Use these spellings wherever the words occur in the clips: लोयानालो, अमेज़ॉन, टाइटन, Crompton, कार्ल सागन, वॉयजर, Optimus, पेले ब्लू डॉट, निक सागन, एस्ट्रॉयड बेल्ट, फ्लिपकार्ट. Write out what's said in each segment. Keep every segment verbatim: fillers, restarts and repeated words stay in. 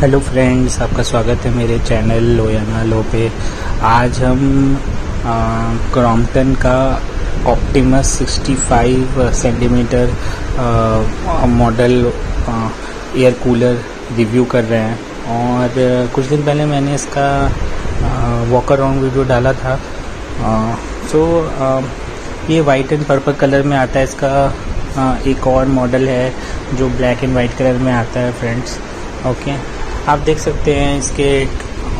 Hello friends, आपका स्वागत है मेरे चैनल लोयानालो पे। आज हम क्रॉम्पटन का Optimus sixty five centimetre model air cooler review कर रहे हैं। और कुछ दिन पहले मैंने इसका वॉक अराउंड वीडियो डाला था। सो ये वाइट एंड पर्पल कलर में आता है। इसका एक और मॉडल है जो ब्लैक एंड वाइट कलर में आता है फ्रेंड्स। Okay okay. आप देख सकते हैं इसके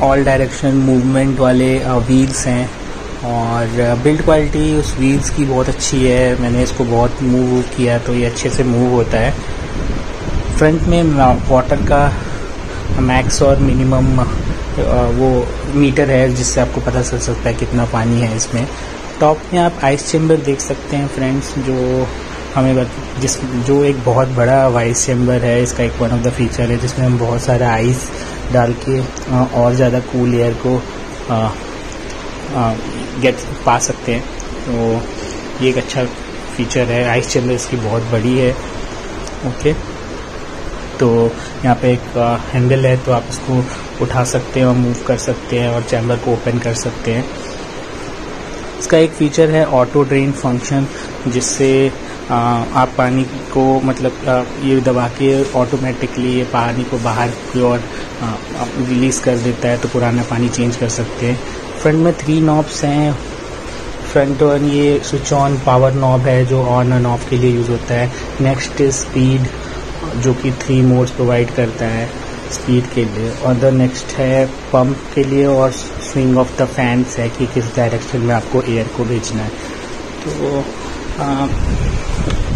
ऑल डायरेक्शन मूवमेंट वाले व्हील्स हैं और बिल्ड क्वालिटी उस व्हील्स की बहुत अच्छी है। मैंने इसको बहुत मूव किया तो ये अच्छे से मूव होता है। फ्रंट में वाटर का मैक्स और मिनिमम वो मीटर है जिससे आपको पता चल सकता है कितना पानी है इसमें। टॉप में आप आइस चेम्बर देख सकते हैं फ्रेंड्स, जो हमें जिस जो एक बहुत बड़ा आइस चेम्बर है। इसका एक वन ऑफ द फीचर है जिसमें हम बहुत सारा आइस डाल के और ज़्यादा कूल एयर को आ, आ, गेट पा सकते हैं। तो ये एक अच्छा फीचर है। आइस चेम्बर इसकी बहुत बड़ी है। ओके, तो यहाँ पे एक हैंडल है तो आप इसको उठा सकते हैं और मूव कर सकते हैं और चैम्बर को ओपन कर सकते हैं। इसका एक फ़ीचर है ऑटो ड्रेन फंक्शन, जिससे आ, आप पानी को मतलब आ, ये दबा के ऑटोमेटिकली ये पानी को बाहर की ओर रिलीज़ कर देता है, तो पुराना पानी चेंज कर सकते हैं। फ्रंट में थ्री नॉब्स हैं। फ्रंट और ये स्विच ऑन पावर नॉब है जो ऑन एंड ऑफ के लिए यूज़ होता है। नेक्स्ट इज स्पीड, जो कि थ्री मोड्स प्रोवाइड करता है स्पीड के लिए। और द नेक्स्ट है पंप के लिए, और स्विंग ऑफ द फैंस है कि किस डायरेक्शन में आपको एयर को भेजना है। तो आ,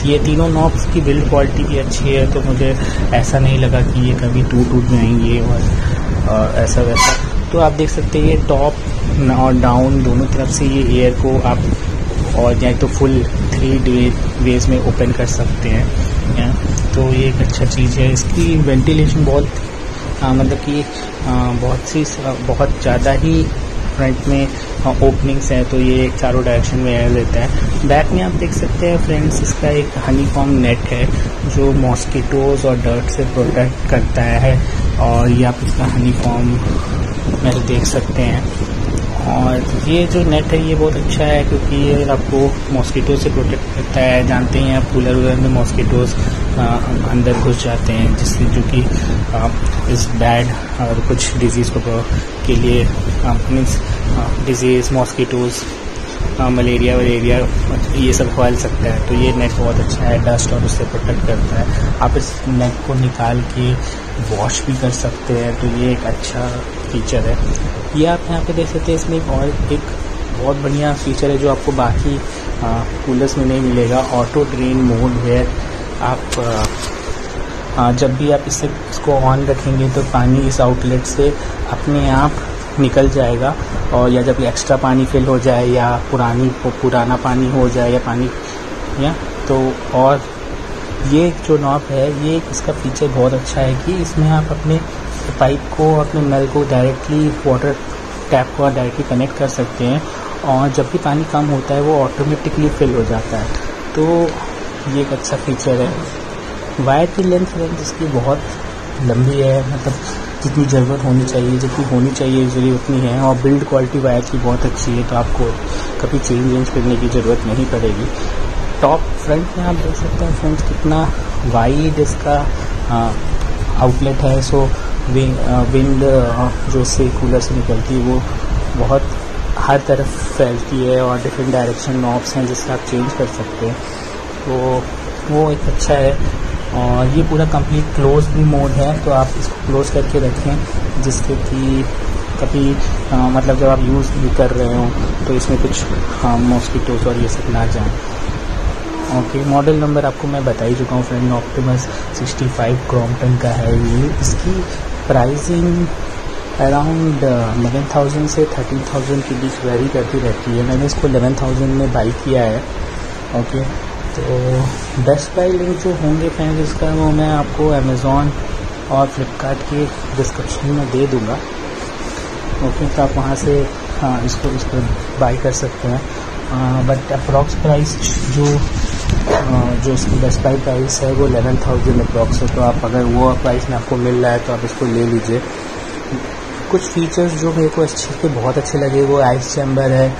ये तीनों नॉब्स की बिल्ड क्वालिटी भी अच्छी है, तो मुझे ऐसा नहीं लगा कि ये कभी टूट टूट जाएंगे और आ, ऐसा वैसा। तो आप देख सकते हैं ये टॉप और डाउन दोनों तरफ से ये एयर को आप और या तो फुल थ्री डे वेज में ओपन कर सकते हैं या? तो ये एक अच्छा चीज़ है। इसकी वेंटिलेशन बहुत आ, मतलब कि बहुत सी बहुत ज़्यादा ही फ्रंट में ओपनिंग्स हैं, तो ये चारों डायरेक्शन में एयर देता है। बैक में आप देख सकते हैं फ्रेंड्स, इसका एक हनीकॉम नेट है जो मॉस्किटोज और डर्ट से प्रोटेक्ट करता है। और ये आप इसका हनीकॉम में देख सकते हैं। और ये जो नेट है ये बहुत अच्छा है क्योंकि ये आपको मॉस्किटो से प्रोटेक्ट करता है। जानते हैं आप कूलर वूलर में मॉस्किटोज अंदर घुस जाते हैं, जिससे जो कि इस बैड और कुछ डिजीज़ को के लिए मीन्स डिजीज़ मॉस्किटोज मलेरिया वलेरिया ये सब फैल सकता है। तो ये नेट बहुत अच्छा है, डस्ट और उससे प्रोटेक्ट करता है। आप इस नेट को निकाल के वॉश भी कर सकते हैं, तो ये एक अच्छा फीचर है। ये आप यहाँ पे देख सकते हैं, इसमें एक और एक बहुत बढ़िया फीचर है जो आपको बाकी कूलर्स में नहीं मिलेगा। ऑटो ड्रेन मोड है। आप आ, आ, जब भी आप इससे इसको ऑन रखेंगे तो पानी इस आउटलेट से अपने आप निकल जाएगा। और या जब एक्स्ट्रा पानी फिल हो जाए या पुरानी पुराना पानी हो जाए या पानी या तो। और ये जो नॉब है ये इसका फीचर बहुत अच्छा है कि इसमें आप अपने पाइप को अपने नल को डायरेक्टली वाटर टैप को डायरेक्टली कनेक्ट कर सकते हैं और जब भी पानी कम होता है वो ऑटोमेटिकली फिल हो जाता है। तो ये एक अच्छा फीचर है। वायर की लेंथ फ्रेंड्स इसकी बहुत लंबी है, मतलब जितनी ज़रूरत होनी चाहिए जितनी होनी चाहिए ज़रूरी उतनी है। और बिल्ड क्वालिटी वायर की बहुत अच्छी है, तो आपको कभी चेंज वेंज करने की ज़रूरत नहीं पड़ेगी। टॉप फ्रंट में आप देख सकते हैं फ्रेंड्स कितना वाइड इसका आउटलेट है। सो विंड जो से कूलर से निकलती है वो बहुत हर तरफ फैलती है और डिफरेंट डायरेक्शन नॉब्स हैं जिससे आप चेंज कर सकते हैं, तो वो एक अच्छा है। और ये पूरा कंप्लीट क्लोज भी मोड है, तो आप इसको क्लोज करके रखें जिससे कि कभी आ, मतलब जब आप यूज़ भी कर रहे हो तो इसमें कुछ मॉस्किटोज और ये सब ना जाएं। ओके, मॉडल नंबर आपको मैं बता ही चुका हूँ friend, Optimus sixty five Crompton का है ये। इसकी प्राइसिंग अराउंड इलेवन थाउजेंड से थर्टीन थाउजेंड के बीच वेरी करती रहती है। मैंने इसको इलेवन थाउजेंड में बाई किया है। ओके, तो बेस्ट बाई लिंक जो होंगे फ्रेंड्स इसका वो मैं आपको अमेज़ॉन और फ्लिपकार्ट के डिस्क्रिप्शन में दे दूँगा। ओके, तो आप वहाँ से हाँ इसको इसको बाई कर सकते हैं। बट अप्रॉक्स प्राइस जो जो इसकी बेस्ट बाई प्राइस है वो एलेवन थाउजेंड अप्रॉक्स है। तो आप अगर वो प्राइस में आपको मिल रहा है तो आप इसको ले लीजिए। कुछ फीचर्स जो मेरे को इस चीज़ के बहुत अच्छे लगे वो आइस चैम्बर है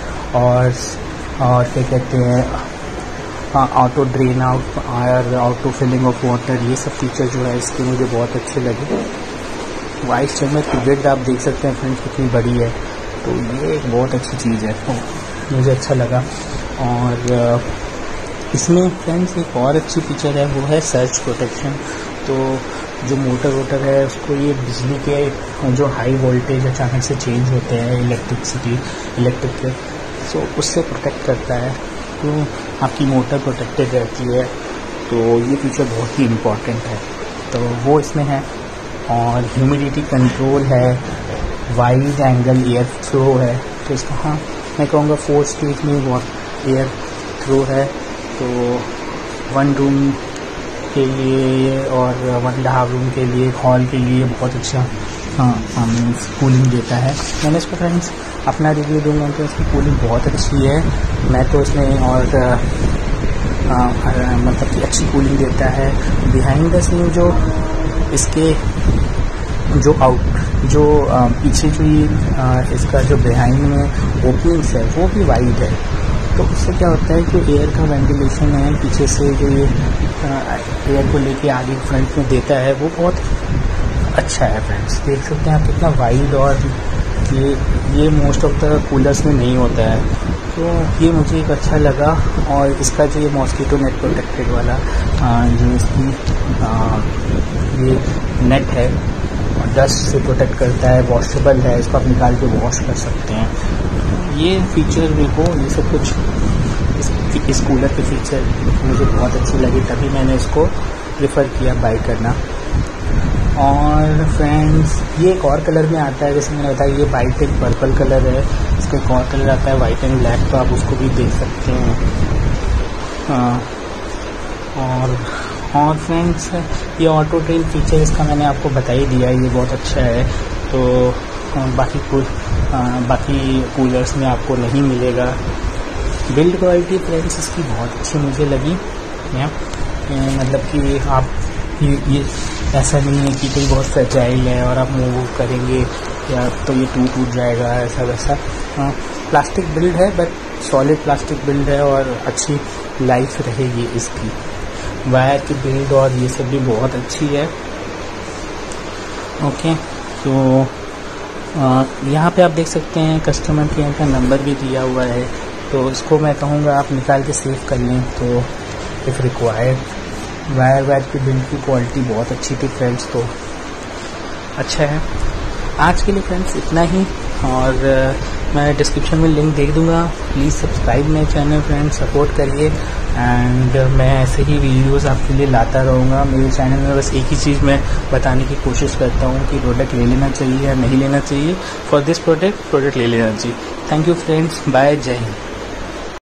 और और क्या कहते हैं ऑटो ड्रेन आउट और ऑटो फिलिंग ऑफ वाटर, ये सब फीचर जो है इसके मुझे बहुत अच्छे लगे। वाइस चैम्बर की विड्थ आप देख सकते हैं फ्रेंड्स कितनी बड़ी है, तो ये एक बहुत अच्छी चीज़ है, तो मुझे अच्छा लगा। और इसमें फ्रेंड्स एक और अच्छी फीचर है वो है सर्च प्रोटेक्शन। तो जो मोटर वोटर है उसको ये बिजली के जो हाई वोल्टेज अचानक से चेंज होते हैं इलेक्ट्रिसिटी इलेक्ट्रिक के, सो so, उससे प्रोटेक्ट करता है, तो आपकी मोटर प्रोटेक्टेड रहती है। तो ये फीचर बहुत ही इम्पॉर्टेंट है, तो वो इसमें है। और ह्यूमिडिटी कंट्रोल है, वाइड एंगल एयर थ्रो है, तो इसका हाँ मैं कहूँगा फोर स्टेज में वॉट एयर थ्रो है, तो वन रूम के लिए और वन एंड हाफ रूम के लिए, हॉल के लिए बहुत अच्छा हाँ मीन्स कूलिंग देता है। मैंने इसको फ्रेंड्स अपना रिव्यू दूंगा तो इसकी कूलिंग बहुत अच्छी है, मैं तो इसमें और आ, आ, आ, मतलब कि अच्छी कूलिंग देता है। बिहाइंड द सीन जो इसके जो आउट जो आ, पीछे जो ये इसका जो बिहाइंड में ओपनिंग्स है वो भी वाइड है, तो उससे क्या होता है कि एयर का वेंटिलेशन है पीछे से जो ये एयर को लेके आगे फ्रंट में देता है वो बहुत अच्छा है। फ्रेंड्स देख सकते हैं आप कितना वाइड, और ये ये मोस्ट ऑफ द कूलर्स में नहीं होता है, तो ये मुझे एक अच्छा लगा। और इसका जो ये मॉस्किटो नेट प्रोटेक्टेड वाला जो इसकी ये नेट है डस्ट से प्रोटेक्ट करता है, वॉशेबल है, इसको आप निकाल के वॉश कर सकते हैं। ये फीचर मेरे को ये सब कुछ इस, इस कूलर के फीचर मुझे बहुत अच्छे लगे, तभी मैंने इसको प्रेफर किया बाय करना। और फ्रेंड्स ये एक और कलर में आता है, जैसे मैंने बताया ये वाइट एंड पर्पल कलर है, इसका एक और कलर आता है वाइट एंड ब्लैक, तो आप उसको भी देख सकते हैं। हाँ और और फ्रेंड्स ये ऑटो ड्रेन फीचर इसका मैंने आपको बता ही दिया है, ये बहुत अच्छा है, तो बाकी कूल बाकी कूलर्स में आपको नहीं मिलेगा। बिल्ड क्वालिटी फ्रेंड्स इसकी बहुत अच्छी मुझे लगी, मतलब कि आप ये, ये ऐसा नहीं है कि कोई बहुत फ्रेजाइल है और आप मूव करेंगे या तो ये टूट टूट जाएगा ऐसा वैसा। आ, प्लास्टिक बिल्ड है बट सॉलिड प्लास्टिक बिल्ड है और अच्छी लाइफ रहेगी इसकी। वायर की बिल्ड और ये सब भी बहुत अच्छी है। ओके तो यहाँ पे आप देख सकते हैं कस्टमर केयर का नंबर भी दिया हुआ है, तो इसको मैं कहूँगा आप निकाल के सेव कर लें तो इफ़ रिक्वायर्ड। वायर वायर की बिल्ड की क्वालिटी बहुत अच्छी थी फ्रेंड्स, तो अच्छा है। आज के लिए फ्रेंड्स इतना ही, और मैं डिस्क्रिप्शन में लिंक दे दूंगा, प्लीज़ सब्सक्राइब मेरे चैनल फ्रेंड्स, सपोर्ट करिए। एंड मैं ऐसे ही वीडियोस आपके लिए लाता रहूँगा। मेरे चैनल में बस एक ही चीज़ मैं बताने की कोशिश करता हूँ कि प्रोडक्ट ले लेना चाहिए या नहीं लेना चाहिए। फॉर दिस प्रोडक्ट प्रोडक्ट ले लेना चाहिए। थैंक यू फ्रेंड्स, बाय, जय हिंद।